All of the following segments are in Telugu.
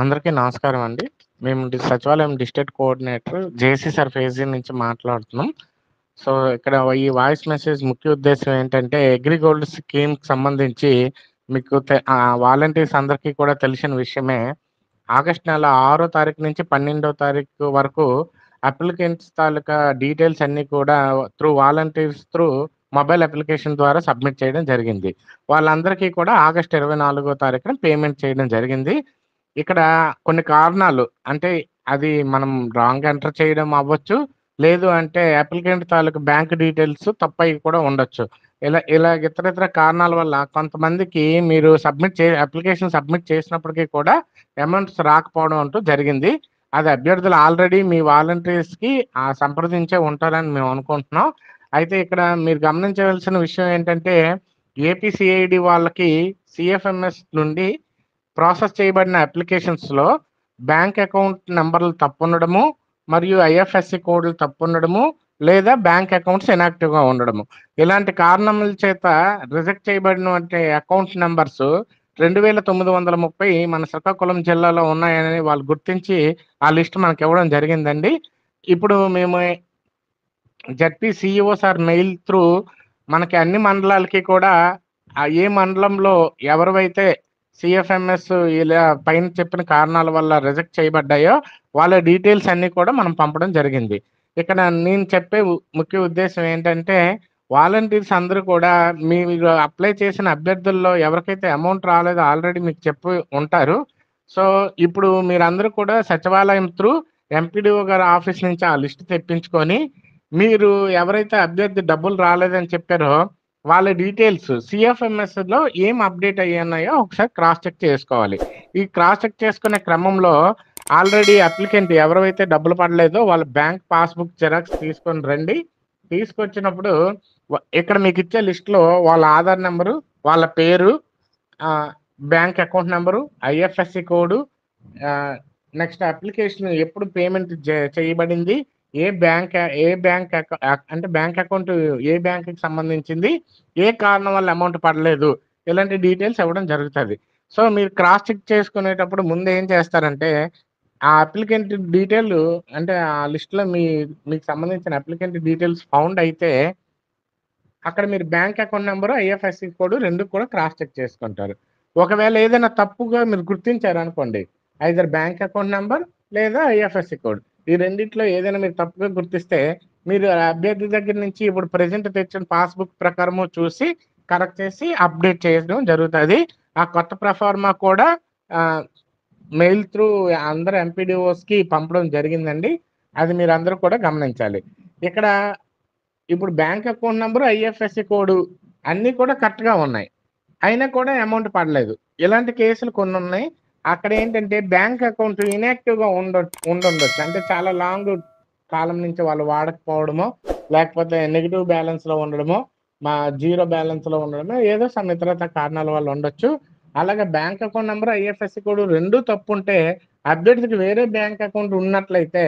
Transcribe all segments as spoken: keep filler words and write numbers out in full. అందరికీ నమస్కారం అండి. మేము Sachivalayam district coordinator JC sir ఫేజీ నుంచి మాట్లాడుతున్నాం. సో ఇక్కడ ఈ వాయిస్ మెసేజ్ ముఖ్య ఉద్దేశం ఏంటంటే అగ్రిగోల్డ్ స్కీమ్కి సంబంధించి మీకు వాలంటీర్స్ అందరికీ కూడా తెలిసిన విషయమే. ఆగస్టు నెల ఆరో తారీఖు నుంచి పన్నెండో తారీఖు వరకు అప్లికెంట్స్ తాలూకా డీటెయిల్స్ అన్నీ కూడా through volunteers through mobile application ద్వారా సబ్మిట్ చేయడం జరిగింది. వాళ్ళందరికీ కూడా ఆగస్టు ఇరవై నాలుగో తారీఖున పేమెంట్ చేయడం జరిగింది. ఇక్కడ కొన్ని కారణాలు అంటే అది మనం రాంగ్ ఎంటర్ చేయడం అవ్వచ్చు, లేదు అంటే అప్లికెంట్ తాలూకు బ్యాంక్ డీటెయిల్స్ తప్ప కూడా ఉండొచ్చు. ఇలా ఇలా ఇతర ఇతర కారణాల వల్ల కొంతమందికి మీరు సబ్మిట్ చే అప్లికేషన్ సబ్మిట్ చేసినప్పటికీ కూడా అమౌంట్స్ రాకపోవడం అంటూ జరిగింది. అది అభ్యర్థులు ఆల్రెడీ మీ వాలంటీర్స్కి సంప్రదించే ఉంటారని మేము అనుకుంటున్నాం. అయితే ఇక్కడ మీరు గమనించవలసిన విషయం ఏంటంటే ఏపీసీఐడి వాళ్ళకి సిఎఫ్ఎంఎస్ నుండి ప్రాసెస్ చేయబడిన అప్లికేషన్స్లో బ్యాంక్ అకౌంట్ నెంబర్లు తప్పు ఉండడము, మరియు ఐఎఫ్ఎస్సి కోడ్లు తప్పు ఉండడము, లేదా బ్యాంక్ అకౌంట్స్ ఇనాక్టివ్గా ఉండడము, ఇలాంటి కారణముల చేత రిజెక్ట్ చేయబడినటువంటి అకౌంట్ నెంబర్స్ రెండు వేల తొమ్మిది వందల ముప్పై మన శ్రీకాకుళం జిల్లాలో ఉన్నాయని వాళ్ళు గుర్తించి ఆ లిస్ట్ మనకు ఇవ్వడం జరిగిందండి. ఇప్పుడు మేము ZP CEO sir mail through మనకి అన్ని మండలాలకి కూడా ఏ మండలంలో ఎవరివైతే సిఎఫ్ఎంఎస్ ఇలా పైన చెప్పిన కారణాల వల్ల రిజెక్ట్ చేయబడ్డాయో వాళ్ళ డీటెయిల్స్ అన్నీ కూడా మనం పంపడం జరిగింది. ఇక్కడ నేను చెప్పే ముఖ్య ఉద్దేశం ఏంటంటే వాలంటీర్స్ అందరూ కూడా మీరు అప్లై చేసిన అభ్యర్థుల్లో ఎవరికైతే అమౌంట్ రాలేదో ఆల్రెడీ మీకు చెప్పి ఉంటారు. సో ఇప్పుడు మీరందరూ కూడా సచివాలయం త్రూ ఎంపీడీఓ గారి ఆఫీస్ నుంచి ఆ లిస్ట్ తెప్పించుకొని మీరు ఎవరైతే అభ్యర్థి డబ్బులు రాలేదని చెప్పారో వాళ్ళ డీటెయిల్స్ సిఎఫ్ఎంఎస్లో ఏం అప్డేట్ అయ్యాయో ఒకసారి క్రాస్ చెక్ చేసుకోవాలి. ఈ క్రాస్ చెక్ చేసుకునే క్రమంలో ఆల్రెడీ అప్లికెంట్ ఎవరైతే డబ్బులు పడలేదో వాళ్ళ బ్యాంక్ పాస్బుక్ జిరాక్స్ తీసుకొని రండి. తీసుకొచ్చినప్పుడు ఇక్కడ మీకు ఇచ్చే లిస్ట్లో వాళ్ళ ఆధార్ నెంబరు, వాళ్ళ పేరు, bank account number, IFSC code, next application ఎప్పుడు పేమెంట్ చేయబడింది, ఏ బ్యాంక్ ఏ బ్యాంక్ అంటే బ్యాంక్ అకౌంట్ ఏ బ్యాంక్కి సంబంధించింది, ఏ కారణం వల్ల అమౌంట్ పడలేదు, ఇలాంటి డీటెయిల్స్ ఇవ్వడం జరుగుతుంది. సో మీరు క్రాస్ చెక్ చేసుకునేటప్పుడు ముందు ఏం చేస్తారంటే ఆ అప్లికెంట్ డీటెయిల్ అంటే ఆ లిస్ట్లో మీ మీకు సంబంధించిన అప్లికెంట్ డీటెయిల్స్ ఫౌండ్ అయితే అక్కడ మీరు bank account number, IFSC code రెండు కూడా క్రాస్ చెక్ చేసుకుంటారు. ఒకవేళ ఏదైనా తప్పుగా మీరు గుర్తించారు అనుకోండి, ఐదర్ బ్యాంక్ అకౌంట్ నెంబర్ లేదా ఐఎఫ్ఎస్సి కోడ్, ఈ రెండింటిలో ఏదైనా మీరు తప్పుగా గుర్తిస్తే మీరు అభ్యర్థి దగ్గర నుంచి ఇప్పుడు ప్రెజెంట్ తెచ్చిన పాస్బుక్ ప్రకారము చూసి కరెక్ట్ చేసి అప్డేట్ చేయడం జరుగుతుంది. ఆ కొత్త ప్రఫార్మా కూడా మెయిల్ త్రూ అందరు ఎంపీడీఓస్కి పంపడం జరిగిందండి. అది మీరు అందరూ కూడా గమనించాలి. ఇక్కడ ఇప్పుడు bank account number, IFSC code అన్నీ కూడా కరెక్ట్గా ఉన్నాయి, అయినా కూడా అమౌంట్ పడలేదు. ఇలాంటి కేసులు కొన్ని ఉన్నాయి. అక్కడ ఏంటంటే బ్యాంక్ అకౌంట్ ఇన్యాక్టివ్గా ఉండ ఉండుండొచ్చు అంటే చాలా లాంగ్ కాలం నుంచి వాళ్ళు వాడకపోవడమో, లేకపోతే నెగిటివ్ బ్యాలెన్స్లో ఉండడమో, మా జీరో బ్యాలెన్స్లో ఉండడమో, ఏదో సమ్ ఇతరత కారణాల వల్ల ఉండొచ్చు. అలాగే bank account number, IFSC code రెండు తప్పు ఉంటే అభ్యర్థికి వేరే బ్యాంక్ అకౌంట్ ఉన్నట్లయితే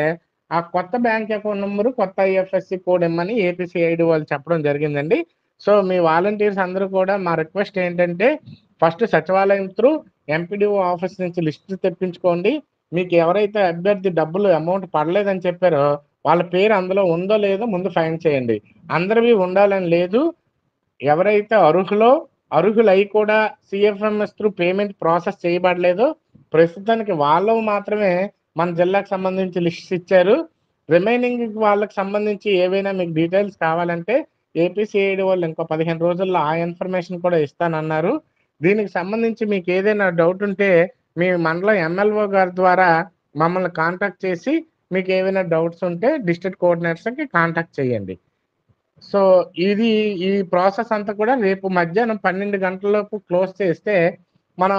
ఆ కొత్త బ్యాంక్ అకౌంట్ నెంబరు, కొత్త ఐఎఫ్ఎస్సి కోడ్ ఇమ్మని ఏపీసీఐడి వాళ్ళు చెప్పడం జరిగిందండి. సో మీ వాలంటీర్స్ అందరూ కూడా మా రిక్వెస్ట్ ఏంటంటే ఫస్ట్ సచివాలయం త్రూ ఎంపీడీఓ ఆఫీస్ నుంచి లిస్ట్ తెప్పించుకోండి. మీకు ఎవరైతే అభ్యర్థి డబ్బులు అమౌంట్ పడలేదని చెప్పారో వాళ్ళ పేరు అందులో ఉందో లేదో ముందు ఫైండ్ చేయండి. అందరివి ఉండాలని లేదు. ఎవరైతే అర్హులో అర్హులై కూడా సిఎఫ్ఎంఎస్ త్రూ పేమెంట్ ప్రాసెస్ చేయబడలేదో ప్రస్తుతానికి వాళ్ళు మాత్రమే మన జిల్లాకు సంబంధించి లిస్ట్ ఇచ్చారు. రిమైనింగ్ వాళ్ళకి సంబంధించి ఏవైనా మీకు డీటెయిల్స్ కావాలంటే ఏపీసీఐడి వాళ్ళు ఇంకో పదిహేను రోజుల్లో ఆ ఇన్ఫర్మేషన్ కూడా ఇస్తానన్నారు. దీనికి సంబంధించి మీకు ఏదైనా డౌట్ ఉంటే మీ మండలం ఎమ్మెల్వో గారి ద్వారా మమ్మల్ని కాంటాక్ట్ చేసి మీకు ఏమైనా డౌట్స్ ఉంటే డిస్ట్రిక్ట్ కోఆర్డినేటర్స్కి కాంటాక్ట్ చేయండి. సో ఇది ఈ ప్రాసెస్ అంతా కూడా రేపు మధ్యాహ్నం పన్నెండు గంటలలోపు క్లోజ్ చేస్తే మనం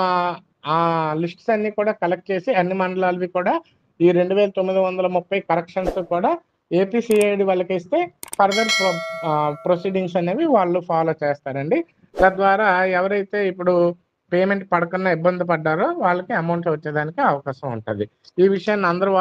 ఆ లిస్ట్స్ అన్నీ కూడా కలెక్ట్ చేసి అన్ని మండలాలవి కూడా ఈ రెండు వేల తొమ్మిది వందల ముప్పై కరెక్షన్స్ కూడా ఏపీసీఐడి వాళ్ళకి ఇస్తే ఫర్దర్ ప్రొసీడింగ్స్ అనేవి వాళ్ళు ఫాలో చేస్తారండి. తద్వారా ఎవరైతే ఇప్పుడు పేమెంట్ పడకుండా ఇబ్బంది పడ్డారో వాళ్ళకి అమౌంట్ వచ్చేదానికి అవకాశం ఉంటుంది. ఈ విషయాన్ని అందరూ